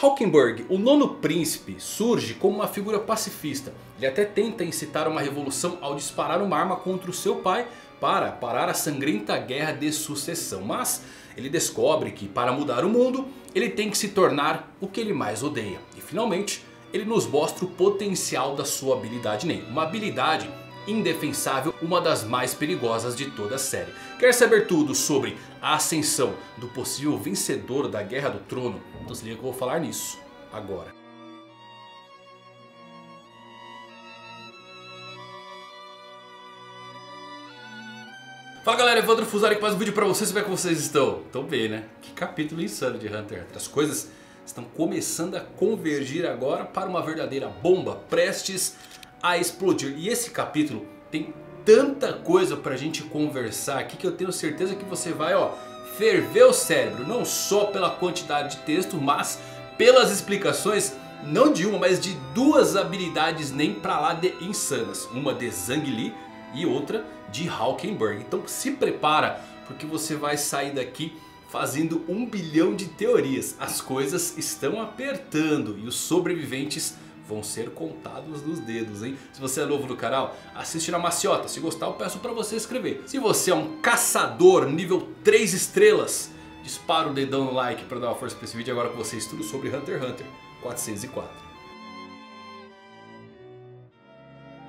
Hawkenberg, o nono príncipe, surge como uma figura pacifista. Ele até tenta incitar uma revolução ao disparar uma arma contra o seu pai para parar a sangrenta guerra de sucessão. Mas ele descobre que para mudar o mundo, ele tem que se tornar o que ele mais odeia. E finalmente, ele nos mostra o potencial da sua habilidade Nen. Uma habilidade indefensável, uma das mais perigosas de toda a série. Quer saber tudo sobre a ascensão do possível vencedor da Guerra do Trono? Então se liga que eu vou falar nisso agora. Fala galera, Evandro Fuzari com mais um vídeo pra vocês. Como é que vocês estão? Tão bem, né? Que capítulo insano de Hunter. As coisas estão começando a convergir agora para uma verdadeira bomba prestes a explodir. E esse capítulo tem tanta coisa pra gente conversar aqui que eu tenho certeza que você vai, ó, ferver o cérebro. Não só pela quantidade de texto, mas pelas explicações, não de uma, mas de duas habilidades nem pra lá de insanas. Uma de Zhang Li e outra de Hawkenberg. Então se prepara, porque você vai sair daqui fazendo 1 bilhão de teorias. As coisas estão apertando e os sobreviventes vão ser contados nos dedos, hein? Se você é novo no canal, assiste na maciota. Se gostar, eu peço pra você inscrever. Se você é um caçador nível 3 estrelas, dispara o dedão no like pra dar uma força pra esse vídeo. Agora com vocês tudo sobre Hunter x Hunter 404.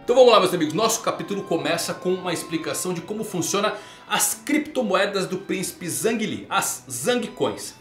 Então vamos lá meus amigos, nosso capítulo começa com uma explicação de como funciona as criptomoedas do príncipe Zhang Li, as Zhang Coins.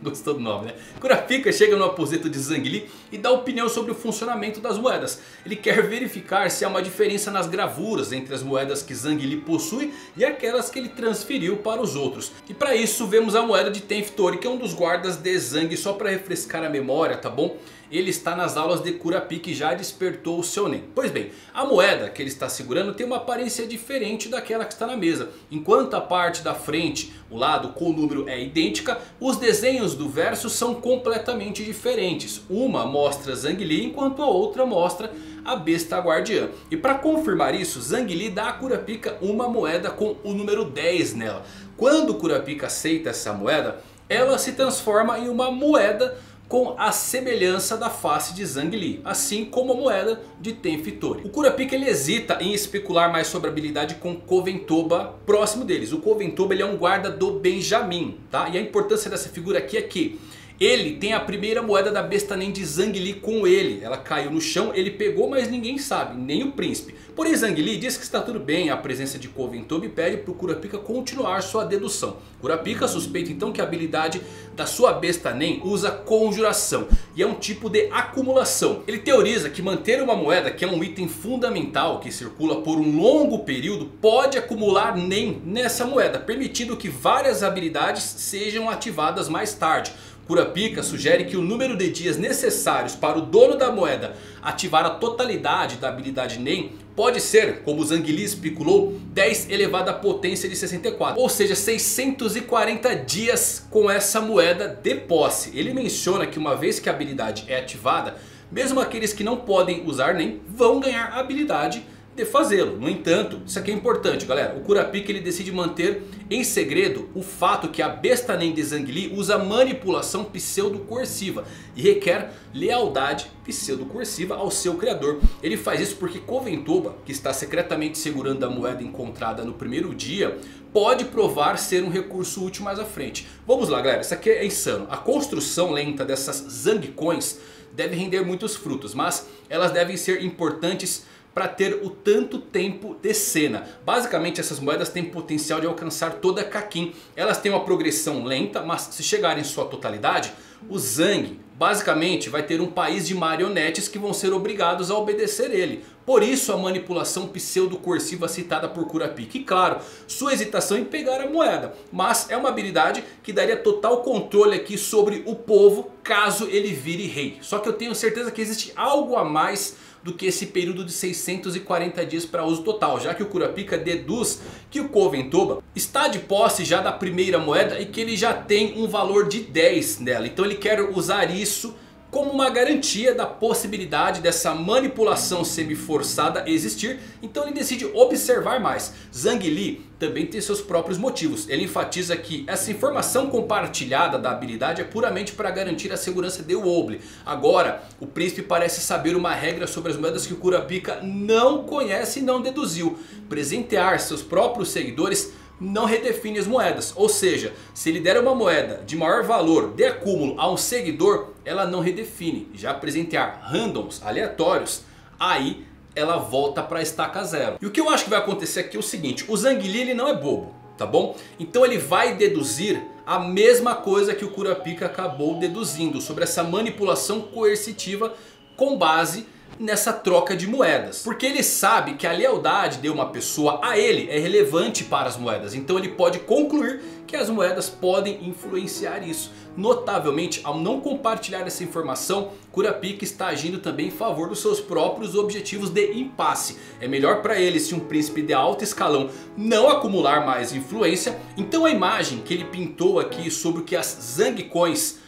Gostou do nome, né? Kurapika chega no aposento de Zhang Li e dá opinião sobre o funcionamento das moedas. Ele quer verificar se há uma diferença nas gravuras entre as moedas que Zhang Li possui e aquelas que ele transferiu para os outros. E para isso vemos a moeda de Tenftori, que é um dos guardas de Zhang. Só para refrescar a memória, tá bom? Ele está nas aulas de Kurapika e já despertou o seu Nen. Pois bem, a moeda que ele está segurando tem uma aparência diferente daquela que está na mesa. Enquanto a parte da frente, o lado com o número é idêntica, os desenhos do verso são completamente diferentes. Uma mostra Zhang Li, enquanto a outra mostra a besta guardiã. E para confirmar isso, Zhang Li dá a Kurapika uma moeda com o número 10 nela. Quando Kurapika aceita essa moeda, ela se transforma em uma moeda com a semelhança da face de Zhang Li, assim como a moeda de Tenftori. O Kurapika ele hesita em especular mais sobre a habilidade com Koventoba próximo deles. O Koventoba ele é um guarda do Benjamin, tá? E a importância dessa figura aqui é que ele tem a primeira moeda da besta Nen de Zhang Li com ele. Ela caiu no chão, ele pegou, mas ninguém sabe, nem o príncipe. Porém Zhang Li diz que está tudo bem a presença de Koventoba e pede para o Kurapika continuar sua dedução. Kurapika suspeita então que a habilidade da sua besta Nen usa conjuração e é um tipo de acumulação. Ele teoriza que manter uma moeda, que é um item fundamental que circula por um longo período, pode acumular Nen nessa moeda, permitindo que várias habilidades sejam ativadas mais tarde. Kurapika sugere que o número de dias necessários para o dono da moeda ativar a totalidade da habilidade Nen pode ser, como Zhang Li especulou, 10 elevado à potência de 64. Ou seja, 640 dias com essa moeda de posse. Ele menciona que uma vez que a habilidade é ativada, mesmo aqueles que não podem usar Nen vão ganhar a habilidade de fazê-lo. No entanto, isso aqui é importante galera, o Kurapika ele decide manter em segredo o fato que a besta Nen de Zhang Li usa manipulação pseudo-coerciva e requer lealdade pseudo-coerciva ao seu criador. Ele faz isso porque Koventoba, que está secretamente segurando a moeda encontrada no primeiro dia, pode provar ser um recurso útil mais à frente. Vamos lá galera, isso aqui é insano. A construção lenta dessas Zhang Coins deve render muitos frutos, mas elas devem ser importantes para ter o tanto tempo de cena. Basicamente essas moedas têm potencial de alcançar toda a Kakin. Elas têm uma progressão lenta, mas se chegarem em sua totalidade, o Zhang basicamente vai ter um país de marionetes que vão ser obrigados a obedecer ele. Por isso a manipulação pseudo-coerciva citada por Kurapika. E claro, sua hesitação em pegar a moeda. Mas é uma habilidade que daria total controle aqui sobre o povo caso ele vire rei. Só que eu tenho certeza que existe algo a mais do que esse período de 640 dias para uso total, já que o Kurapika deduz que o Koventoba está de posse já da primeira moeda e que ele já tem um valor de 10 nela. Então ele quer usar isso Como uma garantia da possibilidade dessa manipulação semi-forçada existir, então ele decide observar mais. Zhang Li também tem seus próprios motivos. Ele enfatiza que essa informação compartilhada da habilidade é puramente para garantir a segurança de Woble. Agora, o príncipe parece saber uma regra sobre as moedas que o Kurapika não conhece e não deduziu. Presentear seus próprios seguidores não redefine as moedas, ou seja, se ele der uma moeda de maior valor de acúmulo a um seguidor, ela não redefine. Já presentear randoms, aleatórios, aí ela volta para a estaca zero. E o que eu acho que vai acontecer aqui é o seguinte, o Zhang Li ele não é bobo, tá bom? Então ele vai deduzir a mesma coisa que o Kurapika acabou deduzindo sobre essa manipulação coercitiva com base nessa troca de moedas. Porque ele sabe que a lealdade de uma pessoa a ele é relevante para as moedas. Então ele pode concluir que as moedas podem influenciar isso. Notavelmente, ao não compartilhar essa informação, Kurapika está agindo também em favor dos seus próprios objetivos de impasse. É melhor para ele se um príncipe de alto escalão não acumular mais influência. Então a imagem que ele pintou aqui sobre o que as Zhang Coins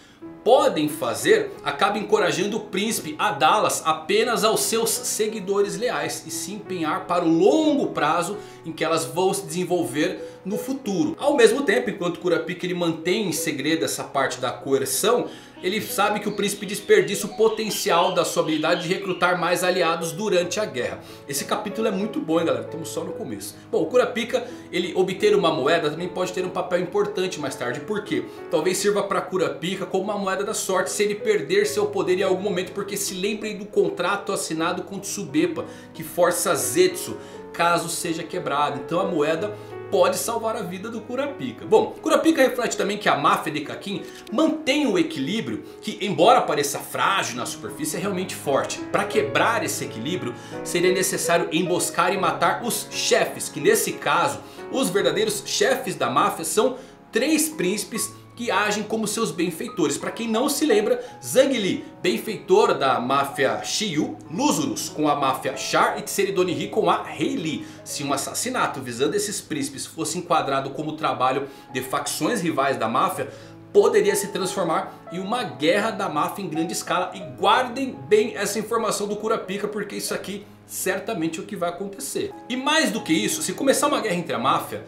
podem fazer, acaba encorajando o príncipe a dá-las apenas aos seus seguidores leais e se empenhar para o longo prazo em que elas vão se desenvolver no futuro. Ao mesmo tempo, enquanto Kurapika ele mantém em segredo essa parte da coerção, ele sabe que o príncipe desperdiça o potencial da sua habilidade de recrutar mais aliados durante a guerra. Esse capítulo é muito bom, hein, galera? Estamos só no começo. Bom, o Kurapika, ele obter uma moeda também pode ter um papel importante mais tarde. Por quê? Talvez sirva para Kurapika como uma moeda da sorte se ele perder seu poder em algum momento. Porque se lembrem do contrato assinado com Tsubepa, que força Zetsu caso seja quebrado. Então a moeda pode salvar a vida do Kurapika. Bom, Kurapika reflete também que a máfia de Kakin mantém o equilíbrio que, embora pareça frágil na superfície, é realmente forte. Para quebrar esse equilíbrio, seria necessário emboscar e matar os chefes, que nesse caso, os verdadeiros chefes da máfia são 3 príncipes que agem como seus benfeitores. Para quem não se lembra, Zhang Li, benfeitor da máfia Shiyu, Luzurus com a máfia Char e Tseridoni Ri com a Reili. Se um assassinato visando esses príncipes fosse enquadrado como trabalho de facções rivais da máfia, poderia se transformar em uma guerra da máfia em grande escala. E guardem bem essa informação do Kurapika, porque isso aqui certamente é o que vai acontecer. E mais do que isso, se começar uma guerra entre a máfia,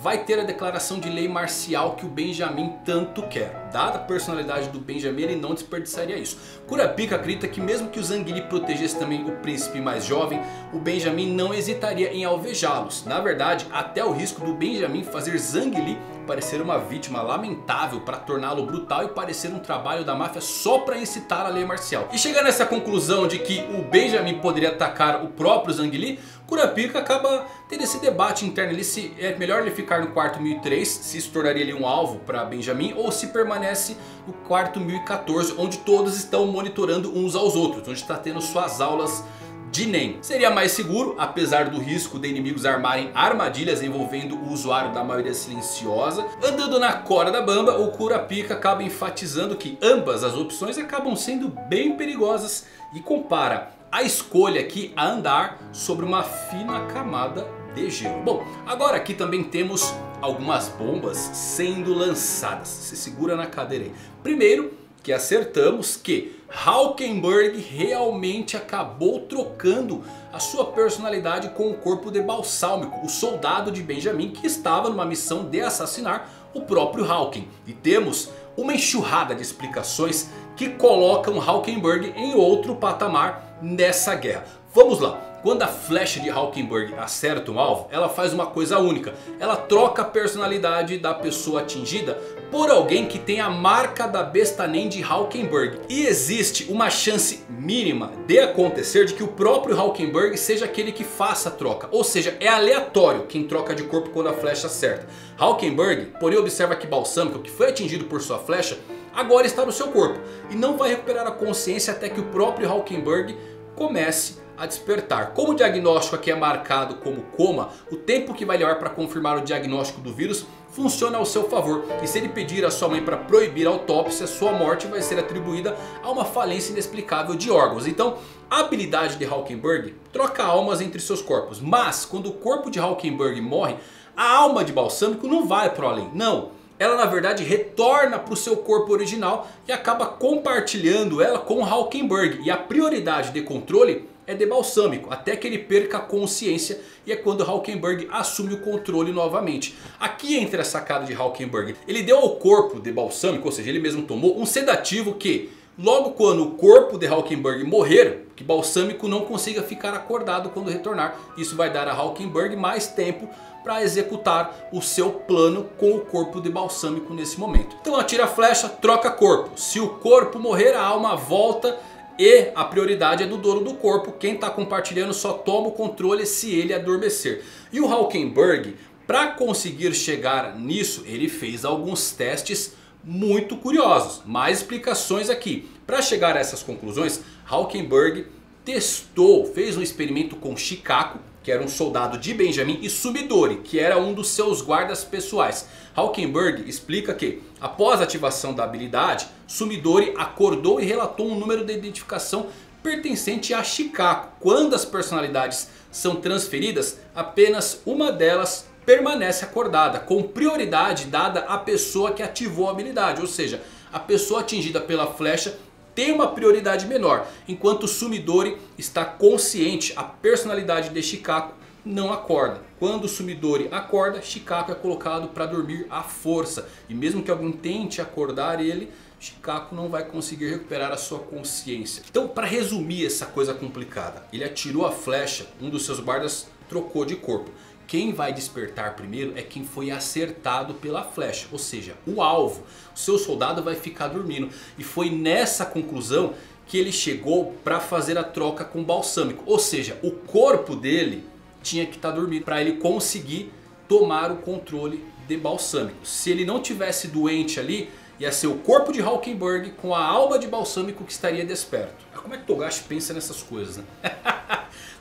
vai ter a declaração de lei marcial que o Benjamin tanto quer. Dada a personalidade do Benjamin, ele não desperdiçaria isso. Kurapika acredita que mesmo que o Zhang Li protegesse também o príncipe mais jovem, o Benjamin não hesitaria em alvejá-los. Na verdade, até o risco do Benjamin fazer Zhang Li parecer uma vítima lamentável para torná-lo brutal e parecer um trabalho da máfia só para incitar a lei marcial. E chegando a essa conclusão de que o Benjamin poderia atacar o próprio Zhang Li, Kurapika acaba tendo esse debate interno ali se é melhor ele ficar no quarto 1003, se isso tornaria ele um alvo para Benjamin, ou se permanece no quarto 1014, onde todos estão monitorando uns aos outros, onde está tendo suas aulas de Nen. Seria mais seguro, apesar do risco de inimigos armarem armadilhas envolvendo o usuário da maioria silenciosa. Andando na corda bamba, o Kurapika acaba enfatizando que ambas as opções acabam sendo bem perigosas e compara a escolha aqui a andar sobre uma fina camada de gelo. Bom, agora aqui também temos algumas bombas sendo lançadas. Se segura na cadeira aí. Primeiro, que acertamos que Hawkenberg realmente acabou trocando a sua personalidade com o corpo de Balsamico, o soldado de Benjamin que estava numa missão de assassinar o próprio Hawken. E temos uma enxurrada de explicações que colocam Hawkenberg em outro patamar nessa guerra. Vamos lá. Quando a flecha de Hawkenberg acerta um alvo, ela faz uma coisa única. Ela troca a personalidade da pessoa atingida por alguém que tem a marca da besta Nen de Hawkenberg. E existe uma chance mínima de acontecer de que o próprio Hawkenberg seja aquele que faça a troca. Ou seja, é aleatório quem troca de corpo quando a flecha acerta. Hawkenberg, porém, observa que Balsamico, que foi atingido por sua flecha, agora está no seu corpo. E não vai recuperar a consciência até que o próprio Hawkenberg comece a despertar. Como o diagnóstico aqui é marcado como coma, o tempo que vai levar para confirmar o diagnóstico do vírus funciona ao seu favor. E se ele pedir à sua mãe para proibir a autópsia, sua morte vai ser atribuída a uma falência inexplicável de órgãos. Então, a habilidade de Hawkenberg troca almas entre seus corpos. Mas, quando o corpo de Hawkenberg morre, a alma de Balsamico não vai para além. Não. ela na verdade retorna para o seu corpo original e acaba compartilhando ela com Hawkenberg. E a prioridade de controle é de Balsamico, até que ele perca a consciência, e é quando Hawkenberg assume o controle novamente. Aqui entra a sacada de Hawkenberg. Ele deu ao corpo de Balsamico, ou seja, ele mesmo tomou, um sedativo que, logo quando o corpo de Hawkenberg morrer, que Balsamico não consiga ficar acordado quando retornar. Isso vai dar a Hawkenberg mais tempo para executar o seu plano com o corpo de Balsamico nesse momento. Então atira a flecha, troca corpo. Se o corpo morrer, a alma volta e a prioridade é do dono do corpo. Quem está compartilhando só toma o controle se ele adormecer. E o Hawkenberg, para conseguir chegar nisso, ele fez alguns testes muito curiosos. Mais explicações aqui. Para chegar a essas conclusões, Hawkenberg testou, fez um experimento com Chicaco, que era um soldado de Benjamin, e Sumidori, que era um dos seus guardas pessoais. Hawkenberg explica que, após a ativação da habilidade, Sumidori acordou e relatou um número de identificação pertencente a Chicaco. Quando as personalidades são transferidas, apenas uma delas permanece acordada, com prioridade dada à pessoa que ativou a habilidade. Ou seja, a pessoa atingida pela flecha tem uma prioridade menor. Enquanto Sumidori está consciente, a personalidade de Chicaco não acorda. Quando Sumidori acorda, Chicaco é colocado para dormir à força. E mesmo que alguém tente acordar ele, Chicaco não vai conseguir recuperar a sua consciência. Então, para resumir essa coisa complicada, ele atirou a flecha, um dos seus guardas trocou de corpo. Quem vai despertar primeiro é quem foi acertado pela flecha, ou seja, o alvo. O seu soldado vai ficar dormindo. E foi nessa conclusão que ele chegou para fazer a troca com o Balsamico. Ou seja, o corpo dele tinha que estar dormindo para ele conseguir tomar o controle de Balsamico. Se ele não tivesse doente ali, ia ser o corpo de Hawkenberg com a alma de Balsamico que estaria desperto. Ah, como é que Togashi pensa nessas coisas, né?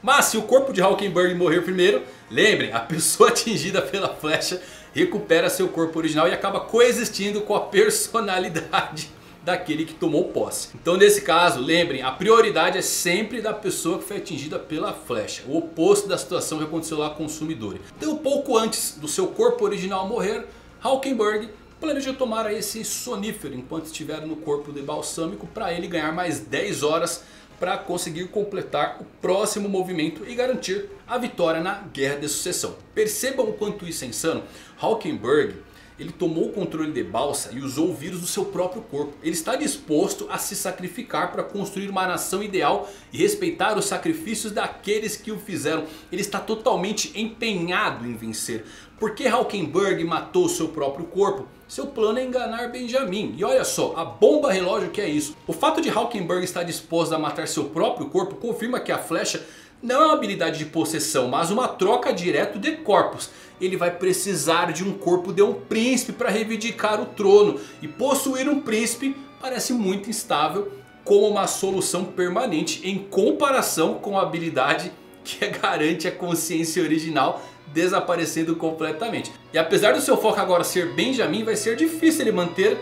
Mas se o corpo de Hawkenberg morrer primeiro, lembrem, a pessoa atingida pela flecha recupera seu corpo original e acaba coexistindo com a personalidade daquele que tomou posse. Então nesse caso, lembrem, a prioridade é sempre da pessoa que foi atingida pela flecha. O oposto da situação que aconteceu lá com o Sumidori. Então pouco antes do seu corpo original morrer, Hawkenberg planeja tomar esse sonífero enquanto estiver no corpo de Balsamico, para ele ganhar mais 10 horas para conseguir completar o próximo movimento e garantir a vitória na Guerra de Sucessão. Percebam o quanto isso é insano. Hawkenberg, ele tomou o controle de Balsa e usou o vírus do seu próprio corpo. Ele está disposto a se sacrificar para construir uma nação ideal e respeitar os sacrifícios daqueles que o fizeram. Ele está totalmente empenhado em vencer. Por que Hawkenberg matou o seu próprio corpo? Seu plano é enganar Benjamin. E olha só, a bomba relógio que é isso. O fato de Hawkenberg estar disposto a matar seu próprio corpo confirma que a flecha não é uma habilidade de possessão, mas uma troca direta de corpos. Ele vai precisar de um corpo de um príncipe para reivindicar o trono. E possuir um príncipe parece muito instável como uma solução permanente em comparação com a habilidade que garante a consciência original desaparecendo completamente. E apesar do seu foco agora ser Benjamin, vai ser difícil ele manter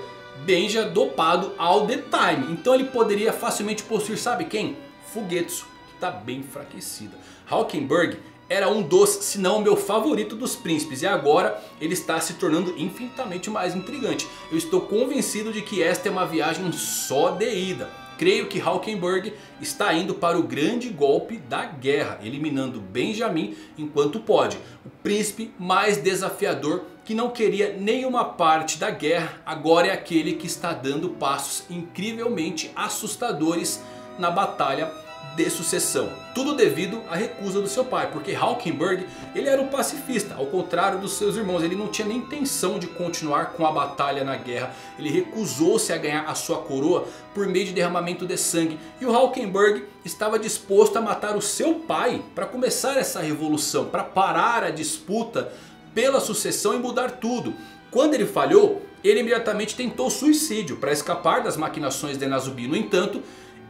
Benja dopado all the time. Então ele poderia facilmente possuir, sabe quem? Fugetsu, que está bem enfraquecida. Hawkenberg era um dos, se não o meu favorito dos príncipes, e agora ele está se tornando infinitamente mais intrigante. Eu estou convencido de que esta é uma viagem só de ida. Creio que Hawkenberg está indo para o grande golpe da guerra, eliminando Benjamin enquanto pode. O príncipe mais desafiador, que não queria nenhuma parte da guerra, agora é aquele que está dando passos incrivelmente assustadores na batalha de sucessão. Tudo devido à recusa do seu pai, porque Hawkenberg, ele era um pacifista, ao contrário dos seus irmãos. Ele não tinha nem intenção de continuar com a batalha na guerra. Ele recusou-se a ganhar a sua coroa por meio de derramamento de sangue. E o Hawkenberg estava disposto a matar o seu pai para começar essa revolução, para parar a disputa pela sucessão e mudar tudo. Quando ele falhou, ele imediatamente tentou suicídio para escapar das maquinações de Nasubi. No entanto,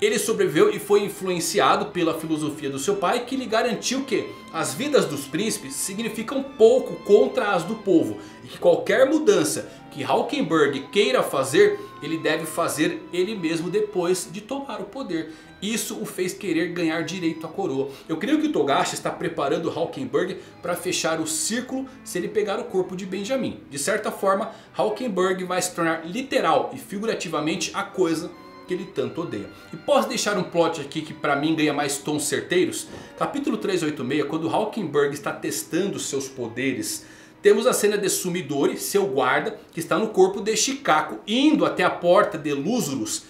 Ele sobreviveu e foi influenciado pela filosofia do seu pai, que lhe garantiu que as vidas dos príncipes significam pouco contra as do povo, e que qualquer mudança que Hawkenberg queira fazer, ele deve fazer ele mesmo depois de tomar o poder. Isso o fez querer ganhar direito à coroa. Eu creio que o Togashi está preparando Hawkenberg para fechar o círculo se ele pegar o corpo de Benjamin. De certa forma, Hawkenberg vai se tornar literal e figurativamente a coisa que ele tanto odeia. E posso deixar um plot aqui que pra mim ganha mais tons certeiros? Capítulo 386, quando Hawkenberg está testando seus poderes, temos a cena de Sumidori, seu guarda, que está no corpo de Chicaco, indo até a porta de Luzurus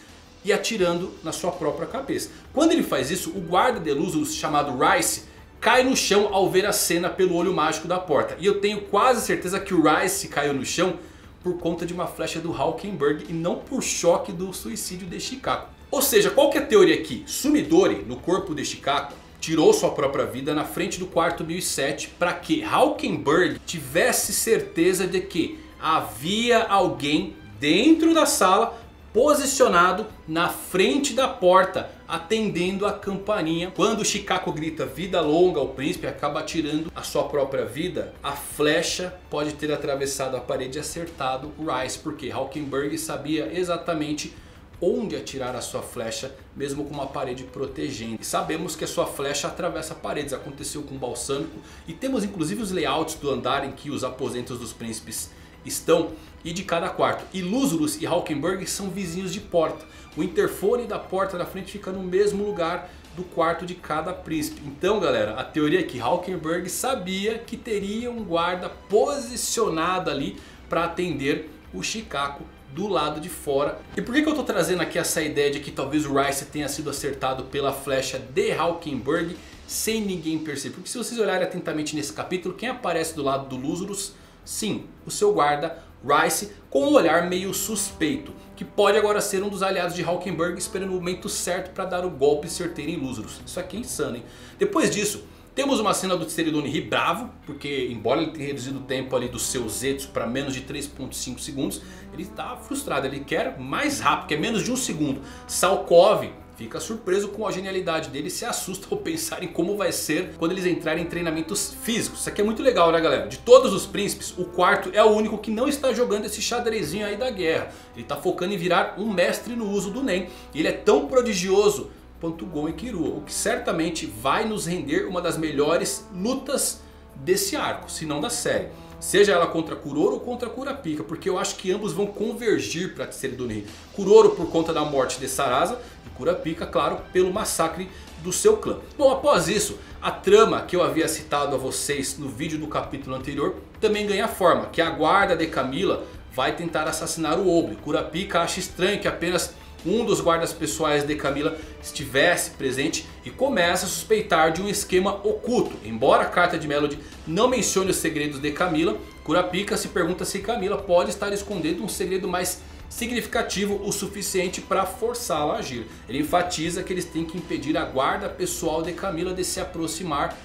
e atirando na sua própria cabeça. Quando ele faz isso, o guarda de Luzurus, chamado Rice, cai no chão ao ver a cena pelo olho mágico da porta. E eu tenho quase certeza que o Rice caiu no chão por conta de uma flecha do Hawkenberg e não por choque do suicídio de Chicaco. Ou seja, qual que é a teoria aqui? Sumidori, no corpo de Chicaco, tirou sua própria vida na frente do quarto 1007 para que Hawkenberg tivesse certeza de que havia alguém dentro da sala posicionado na frente da porta, atendendo a campainha. Quando Chicaco grita vida longa ao príncipe, acaba tirando a sua própria vida. A flecha pode ter atravessado a parede e acertado Rice, porque Hawkenberg sabia exatamente onde atirar a sua flecha, mesmo com uma parede protegendo. E sabemos que a sua flecha atravessa paredes, aconteceu com o Balsamico. E temos inclusive os layouts do andar em que os aposentos dos príncipes estão, e de cada quarto. E Luzurus e Hawkenberg são vizinhos de porta. O interfone da porta da frente fica no mesmo lugar do quarto de cada príncipe. Então galera, a teoria é que Hawkenberg sabia que teria um guarda posicionado ali para atender o Chicaco do lado de fora. E por que eu estou trazendo aqui essa ideia de que talvez o Rice tenha sido acertado pela flecha de Hawkenberg sem ninguém perceber? Porque se vocês olharem atentamente nesse capítulo, quem aparece do lado do Luzurus? Sim, o seu guarda Rice, com um olhar meio suspeito, que pode agora ser um dos aliados de Hawkenberg, esperando o momento certo para dar o golpe certeiro em Luzurus. Isso aqui é insano, hein? Depois disso, temos uma cena do Tseridoni Ri bravo, porque embora ele tenha reduzido o tempo ali dos seus zetsu para menos de 3,5 segundos, ele está frustrado, ele quer mais rápido, quer menos de 1 segundo. Salkov fica surpreso com a genialidade dele e se assusta ao pensar em como vai ser quando eles entrarem em treinamentos físicos. Isso aqui é muito legal, né galera? De todos os príncipes, o quarto é o único que não está jogando esse xadrezinho aí da guerra. Ele está focando em virar um mestre no uso do Nen. E ele é tão prodigioso quanto Gon e Kirua, o que certamente vai nos render uma das melhores lutas desse arco, se não da série. Seja ela contra Kuroro ou contra Kurapika, porque eu acho que ambos vão convergir para Tseridoni Ri. Kuroro por conta da morte de Sarasa e Kurapika, claro, pelo massacre do seu clã. Bom, após isso, a trama que eu havia citado a vocês no vídeo do capítulo anterior também ganha forma, que a guarda de Camilla vai tentar assassinar o Woble. Kurapika acha estranho que apenas um dos guardas pessoais de Camilla estivesse presente e começa a suspeitar de um esquema oculto. Embora a carta de Melody não mencione os segredos de Camilla, Kurapika se pergunta se Camilla pode estar escondendo um segredo mais significativo o suficiente para forçá-la a agir. Ele enfatiza que eles têm que impedir a guarda pessoal de Camilla de se aproximar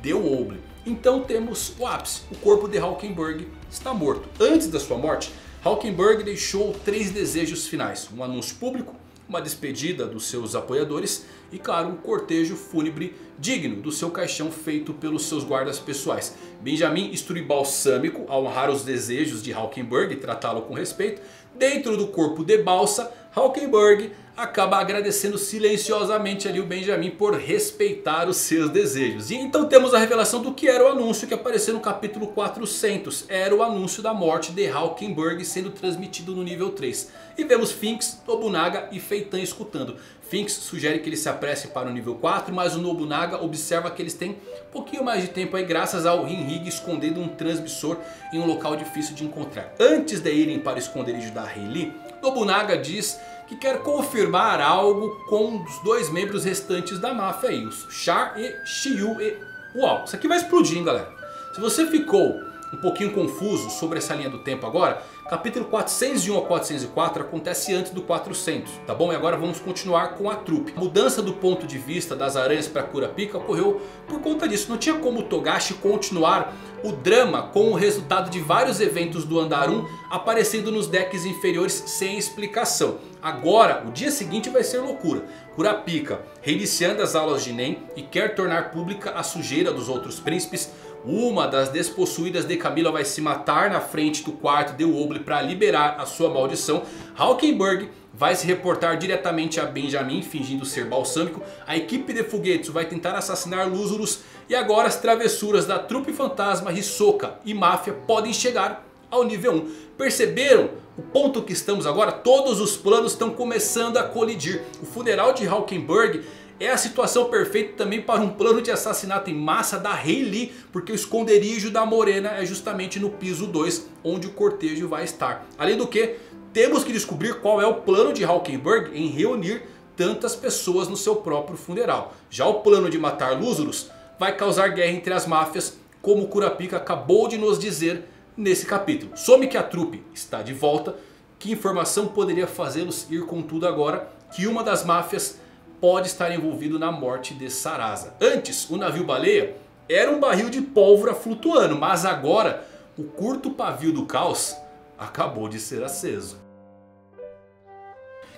de Woble. Então temos o ápice, o corpo de Hawkenberg está morto. Antes da sua morte, Hawkenberg deixou 3 desejos finais, um anúncio público, uma despedida dos seus apoiadores e claro, um cortejo fúnebre digno do seu caixão feito pelos seus guardas pessoais. Benjamin instrui Balsamico a honrar os desejos de Hawkenberg e tratá-lo com respeito. Dentro do corpo de balsa, Hawkenberg acaba agradecendo silenciosamente ali o Benjamin por respeitar os seus desejos. E então temos a revelação do que era o anúncio que apareceu no capítulo 400. Era o anúncio da morte de Hawkenberg sendo transmitido no nível 3. E vemos Finks, Nobunaga e Feitan escutando. Finks sugere que eles se apressem para o nível 4, mas o Nobunaga observa que eles têm um pouquinho mais de tempo aí graças ao Rinrig escondendo um transmissor em um local difícil de encontrar. Antes de irem para o esconderijo da Reili, Nobunaga diz que quer confirmar algo com os 2 membros restantes da máfia aí, os Char e Shiyu e... Uau, isso aqui vai explodir, hein galera? Se você ficou um pouquinho confuso sobre essa linha do tempo agora, capítulo 401 a 404 acontece antes do 400, tá bom? E agora vamos continuar com a trupe. A mudança do ponto de vista das aranhas para Kurapika ocorreu por conta disso. Não tinha como o Togashi continuar o drama com o resultado de vários eventos do Andar 1 aparecendo nos decks inferiores sem explicação. Agora, o dia seguinte vai ser loucura. Kurapika, reiniciando as aulas de Nen e quer tornar pública a sujeira dos outros príncipes. Uma das despossuídas de Camilla vai se matar na frente do quarto de Woble para liberar a sua maldição. Hawkenberg vai se reportar diretamente a Benjamin, fingindo ser balsâmico. A equipe de foguetes vai tentar assassinar Luzurus. E agora as travessuras da trupe fantasma, Hisoka e Máfia podem chegar ao nível 1. Perceberam o ponto que estamos agora? Todos os planos estão começando a colidir. O funeral de Hawkenberg é a situação perfeita também para um plano de assassinato em massa da Reili, porque o esconderijo da Morena é justamente no piso 2, onde o cortejo vai estar. Além do que, temos que descobrir qual é o plano de Hawkenberg em reunir tantas pessoas no seu próprio funeral. Já o plano de matar Luzurus vai causar guerra entre as máfias, como Kurapika acabou de nos dizer nesse capítulo. Some que a trupe está de volta. Que informação poderia fazê-los ir com tudo agora que uma das máfias pode estar envolvido na morte de Sarasa? Antes, o navio baleia era um barril de pólvora flutuando, mas agora o curto pavio do caos acabou de ser aceso.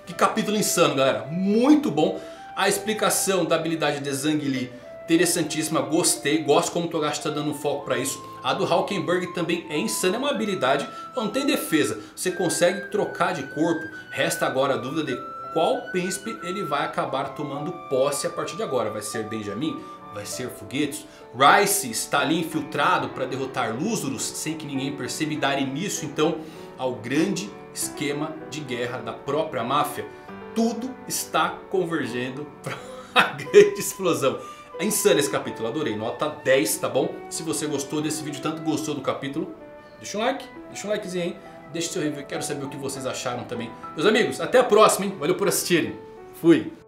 Que capítulo insano, galera! Muito bom! A explicação da habilidade de Zhang Li, interessantíssima, gostei, gosto como o Togashi está dando um foco para isso. A do Hawkenberg também é insana, é uma habilidade, não tem defesa, você consegue trocar de corpo. Resta agora a dúvida de qual príncipe ele vai acabar tomando posse a partir de agora. Vai ser Benjamin? Vai ser Foguetes? Rice está ali infiltrado para derrotar Luzurus sem que ninguém perceba e dar início então ao grande esquema de guerra da própria máfia. Tudo está convergendo para a grande explosão. É insano esse capítulo, adorei. Nota 10, tá bom? Se você gostou desse vídeo, tanto gostou do capítulo, deixa um like, deixa um likezinho aí. Deixe seu review, quero saber o que vocês acharam também. Meus amigos, até a próxima, hein? Valeu por assistirem. Fui!